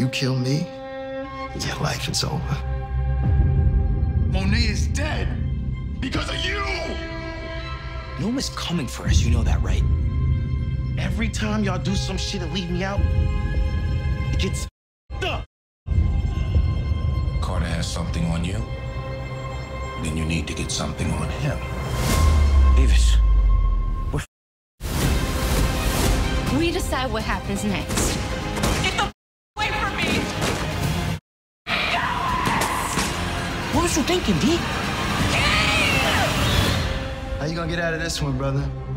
You kill me, your life is over. Monet is dead because of you! Noma's coming for us, you know that, right? Every time y'all do some shit and leave me out, it gets up. Carter has something on you, then you need to get something on him. Davis, we're We decide what happens next. Get the away from me! What was you thinking, D? How you gonna get out of this one, brother?